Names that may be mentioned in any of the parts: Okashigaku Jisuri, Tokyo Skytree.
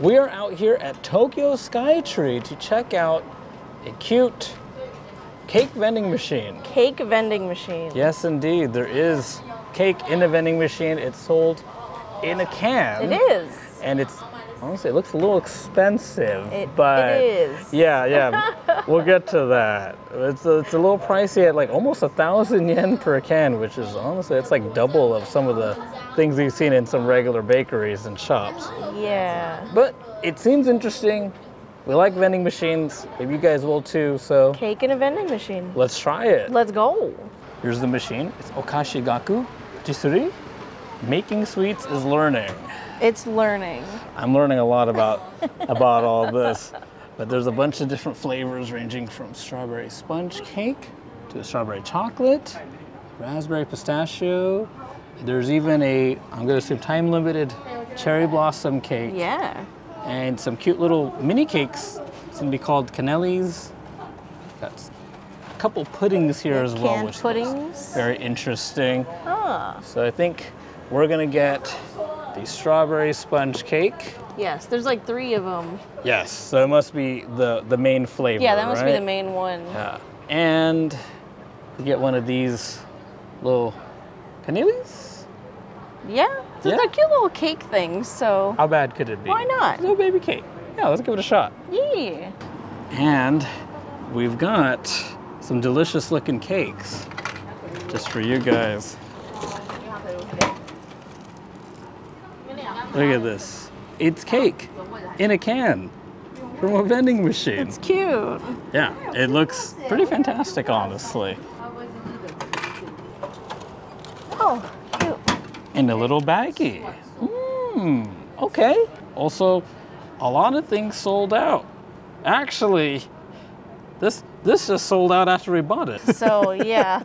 We are out here at Tokyo Skytree to check out a cute cake vending machine. Cake vending machine. Yes, indeed. There is cake in a vending machine. It's sold in a can. It is. And it's, honestly, it looks a little expensive. It is. Yeah. We'll get to that. It's a little pricey at like almost 1,000 yen per can, which is honestly, it's like double of some of the things you've seen in some regular bakeries and shops. Yeah. But it seems interesting. We like vending machines. Maybe you guys will too, so. Cake in a vending machine. Let's try it. Let's go. Here's the machine. It's Okashigaku Jisuri. Making sweets is learning. It's learning. I'm learning a lot about all this. But there's a bunch of different flavors ranging from strawberry sponge cake to strawberry chocolate, raspberry pistachio. There's even a, I'm gonna assume, time-limited cherry blossom cake. Yeah. And some cute little mini cakes. It's gonna be called canellis. That's a couple puddings here as well. Canned puddings. Very interesting. Ah. So I think we're gonna get the strawberry sponge cake. Yes, there's like 3 of them. Yes, so it must be the main flavor, yeah, that must be the main one. Yeah. And you get one of these little canellis? Yeah, so yeah. They're cute little cake things, so. How bad could it be? Why not? Little baby cake. Yeah, let's give it a shot. Yeah. And we've got some delicious looking cakes just for you guys. Look at this. It's cake in a can from a vending machine. It's cute. Yeah, it looks pretty fantastic, honestly. Oh, cute. And a little baggie. Mmm, okay. Also, a lot of things sold out. Actually, this just sold out after we bought it. So, yeah.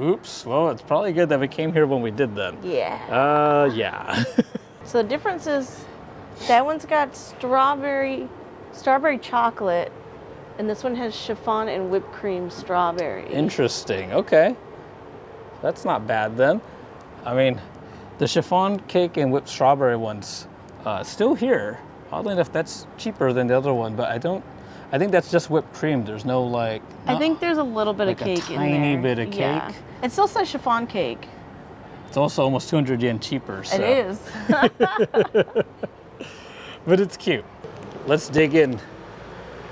Oops, well, it's probably good that we came here when we did then. Yeah. Yeah. So the difference is that one's got strawberry chocolate, and this one has chiffon and whipped cream strawberry. Interesting, okay. That's not bad then. I mean, the chiffon cake and whipped strawberry one's still here. Oddly enough, that's cheaper than the other one, but I think that's just whipped cream. There's no like... I think there's a little bit like of cake in there. A tiny bit of cake. Yeah. It still says chiffon cake. It's also almost 200 yen cheaper, so... It is. But it's cute. Let's dig in.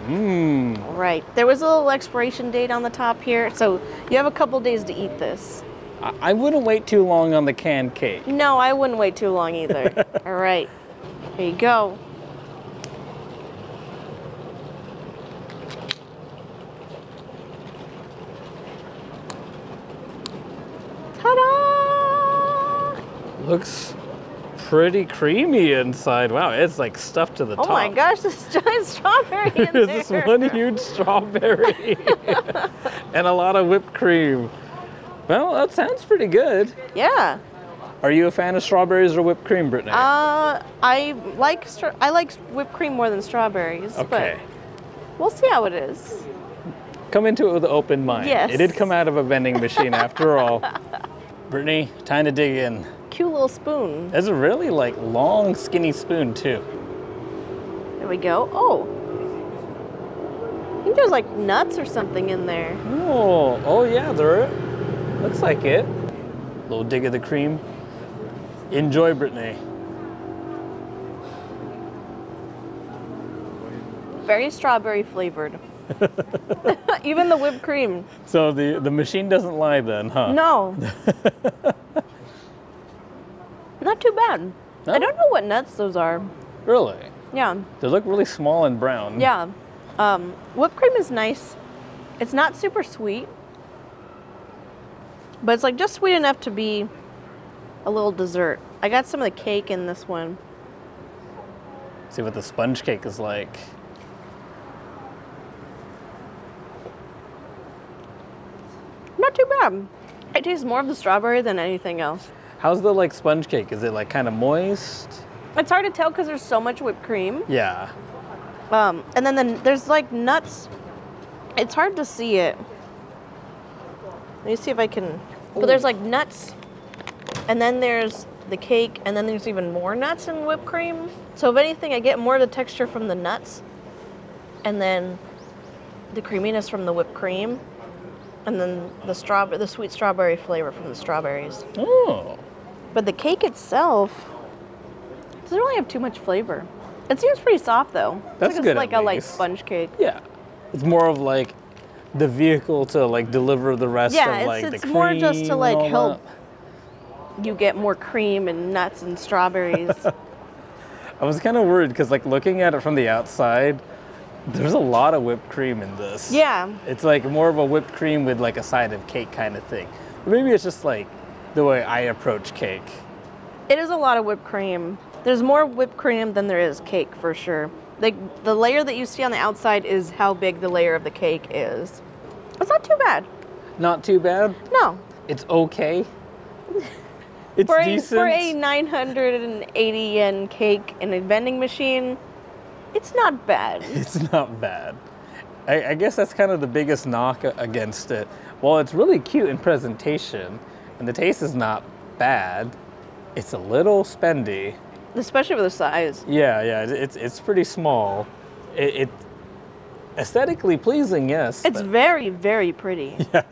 Mmm. Right. There was a little expiration date on the top here, so you have a couple days to eat this. I wouldn't wait too long on the canned cake. No, I wouldn't wait too long either. All right. Here you go. Looks pretty creamy inside. Wow, it's like stuffed to the top. Oh my gosh, this giant strawberry in there. This one huge strawberry and a lot of whipped cream. Well, that sounds pretty good. Yeah. Are you a fan of strawberries or whipped cream, Brittany? I like whipped cream more than strawberries. Okay. But we'll see how it is. Come into it with an open mind. Yes. It did come out of a vending machine after all. Brittany, time to dig in. Cute little spoon. That's a really like long, skinny spoon too. There we go. Oh, I think there's like nuts or something in there. Oh, oh yeah, there. Looks like it. Little dig of the cream. Enjoy, Brittany. Very strawberry flavored. Even the whipped cream. So the machine doesn't lie then, huh? No. Not too bad. No? I don't know what nuts those are. Really? Yeah. They look really small and brown. Yeah. Whipped cream is nice. It's not super sweet, but it's like just sweet enough to be a little dessert. I got some of the cake in this one. See what the sponge cake is like. Not too bad. It tastes more of the strawberry than anything else. How's the like sponge cake? Is it like kind of moist? It's hard to tell because there's so much whipped cream. Yeah. And then there's like nuts. It's hard to see it. Let me see if I can. Ooh. But there's like nuts, and then there's the cake, and then there's even more nuts and whipped cream. So if anything, I get more of the texture from the nuts and then the creaminess from the whipped cream and then the sweet strawberry flavor from the strawberries. Oh. But the cake itself doesn't really have too much flavor. It seems pretty soft though. That's good. It's like a light sponge cake. Yeah. It's more of like the vehicle to like deliver the rest of like the cream. Yeah, it's more just to like help you get more cream and nuts and strawberries. I was kind of worried because like looking at it from the outside, there's a lot of whipped cream in this. Yeah. It's like more of a whipped cream with like a side of cake kind of thing. Or maybe it's just like the way I approach cake. It is a lot of whipped cream. There's more whipped cream than there is cake for sure. Like the layer that you see on the outside is how big the layer of the cake is. It's not too bad. Not too bad? No. It's okay. It's decent. For a 980 yen cake in a vending machine, it's not bad. It's not bad. I guess that's kind of the biggest knock against it. While it's really cute in presentation, and the taste is not bad, it's a little spendy. Especially for the size. Yeah, yeah, it's pretty small. It aesthetically pleasing, yes. It's very, very pretty. Yeah,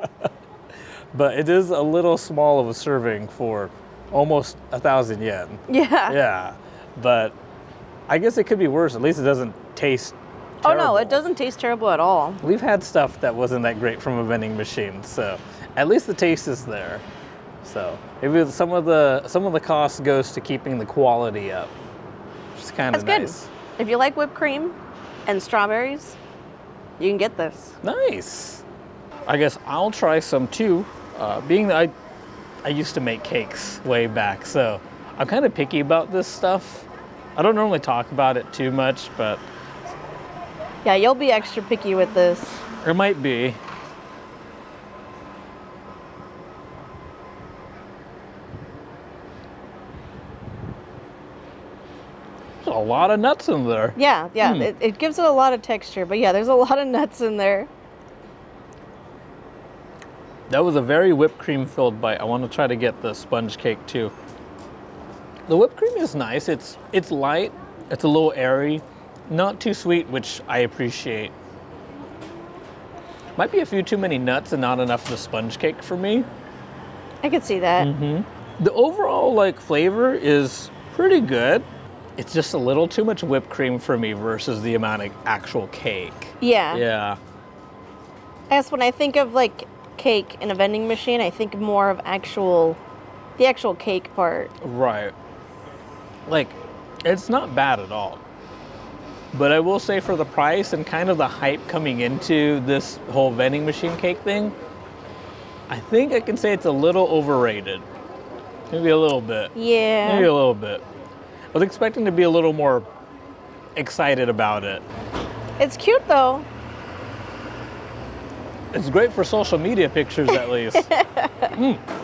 but it is a little small of a serving for almost 1,000 yen. Yeah. Yeah, but I guess it could be worse. At least it doesn't taste terrible. Oh no, it doesn't taste terrible at all. We've had stuff that wasn't that great from a vending machine, so at least the taste is there. So maybe some of the cost goes to keeping the quality up, which is kind of nice. That's good. If you like whipped cream and strawberries, you can get this. Nice. I guess I'll try some too. Being that I used to make cakes way back, so I'm kind of picky about this stuff. I don't normally talk about it too much, but yeah, you'll be extra picky with this. Or might be. A lot of nuts in there. Yeah, yeah, it gives it a lot of texture, but yeah, there's a lot of nuts in there. That was a very whipped cream filled bite. I want to try to get the sponge cake too. The whipped cream is nice. It's light, it's a little airy, not too sweet, which I appreciate. Might be a few too many nuts and not enough of the sponge cake for me. I could see that. Mm-hmm. The overall like flavor is pretty good. It's just a little too much whipped cream for me versus the amount of actual cake. Yeah. Yeah. I guess when I think of like cake in a vending machine, I think more of the actual cake part. Right. Like, it's not bad at all. But I will say for the price and kind of the hype coming into this whole vending machine cake thing, I think I can say it's a little overrated. Maybe a little bit. Yeah. Maybe a little bit. I was expecting to be a little more excited about it. It's cute though. It's great for social media pictures at least. But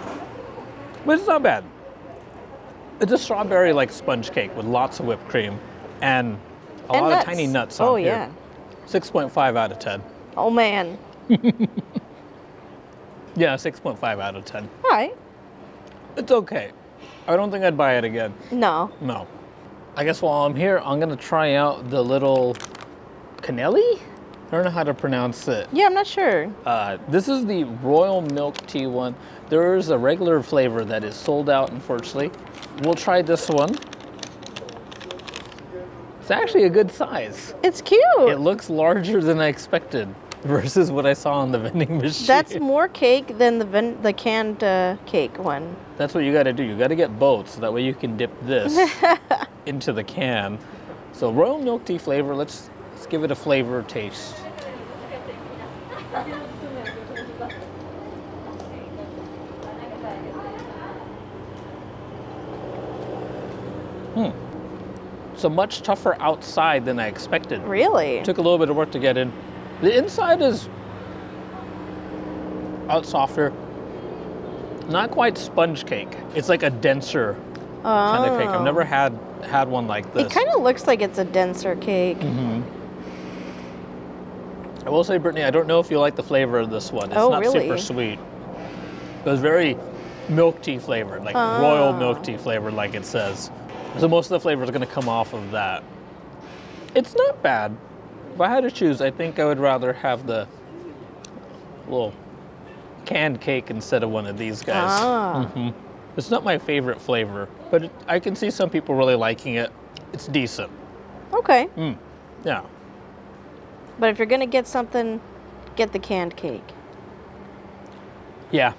it's not bad. It's a strawberry like sponge cake with lots of whipped cream and a lot of tiny nuts on here. Yeah. 6.5 out of 10. Oh man. Yeah, 6.5 out of 10. All right. It's okay. I don't think I'd buy it again. No. No. I guess while I'm here, I'm gonna try out the little cannelli? I don't know how to pronounce it. Yeah, I'm not sure. This is the royal milk tea one. There is a regular flavor that is sold out, unfortunately. We'll try this one. It's actually a good size. It's cute. It looks larger than I expected versus what I saw on the vending machine. That's more cake than the canned cake one. That's what you gotta do. You gotta get both, so that way you can dip this into the can. So royal milk tea flavor, let's give it a flavor taste. So much tougher outside than I expected. Really? Took a little bit of work to get in. The inside is out softer, not quite sponge cake. It's like a denser kind of cake. I've never had one like this. It kind of looks like it's a denser cake. Mm-hmm. I will say, Brittany, I don't know if you like the flavor of this one. It's not really? Super sweet. It was very milk tea flavored, like royal milk tea flavored, like it says. So most of the flavor is going to come off of that. It's not bad. If I had to choose, I think I would rather have the little canned cake instead of one of these guys. Ah. Mm-hmm. It's not my favorite flavor, but I can see some people really liking it. It's decent. Okay. Mm. Yeah. But if you're going to get something, get the canned cake. Yeah.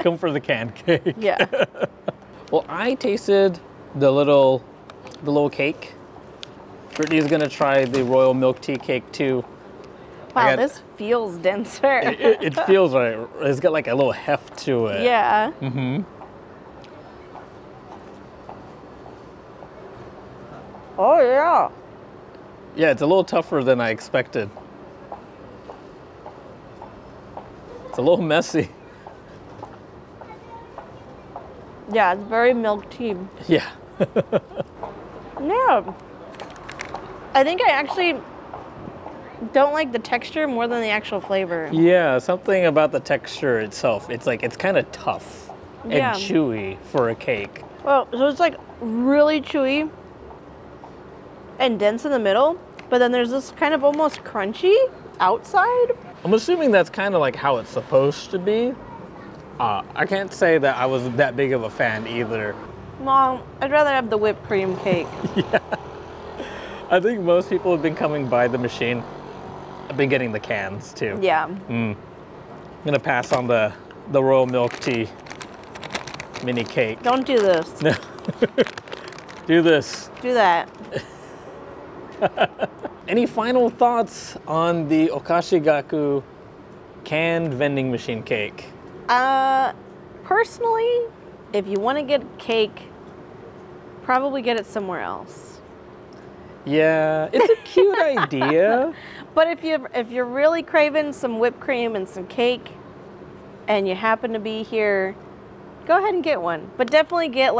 Come for the canned cake. Yeah. Well, I tasted the little cake. Brittany's going to try the royal milk tea cake too. Wow, this feels denser. it feels right. It's got like a little heft to it. Yeah. Mm-hmm. Oh, yeah. Yeah, it's a little tougher than I expected. It's a little messy. Yeah, it's very milk tea. Yeah. Yeah. I think I actually don't like the texture more than the actual flavor. Yeah, something about the texture itself. It's like, it's kind of tough and chewy for a cake. Well, so it's like really chewy and dense in the middle, but then there's this kind of almost crunchy outside. I'm assuming that's kind of like how it's supposed to be. I can't say that I was that big of a fan either. Mom, I'd rather have the whipped cream cake. Yeah. I think most people have been coming by the machine. I've been getting the cans too. Yeah. Mm. I'm gonna pass on the royal milk tea mini cake. Don't do this. No. Do this. Do that. Any final thoughts on the Okashigaku canned vending machine cake? Personally, if you want to get cake, probably get it somewhere else. Yeah, it's a cute idea. But if you're really craving some whipped cream and some cake, and you happen to be here, go ahead and get one. But definitely get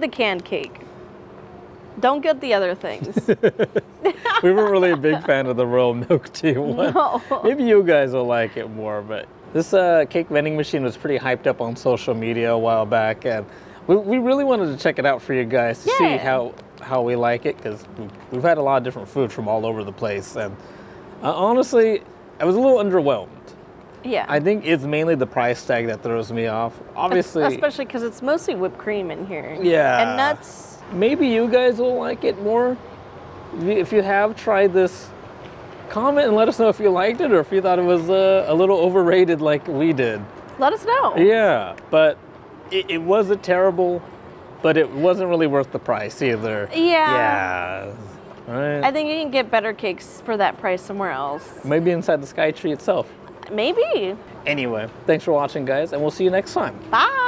the canned cake. Don't get the other things. We weren't really a big fan of the royal milk tea one. No. Maybe you guys will like it more, but this cake vending machine was pretty hyped up on social media a while back, and we really wanted to check it out for you guys to see how we like it, because we've had a lot of different food from all over the place, and honestly, I was a little underwhelmed. Yeah. I think it's mainly the price tag that throws me off. Obviously. Especially because it's mostly whipped cream in here. Yeah. And nuts. Maybe you guys will like it more. If you have tried this, comment and let us know if you liked it or if you thought it was a little overrated like we did. Let us know. Yeah, but it wasn't terrible, but it wasn't really worth the price either. Yeah. All right. I think you can get better cakes for that price somewhere else. Maybe inside the Skytree itself. Maybe. Anyway, thanks for watching, guys, and we'll see you next time. Bye.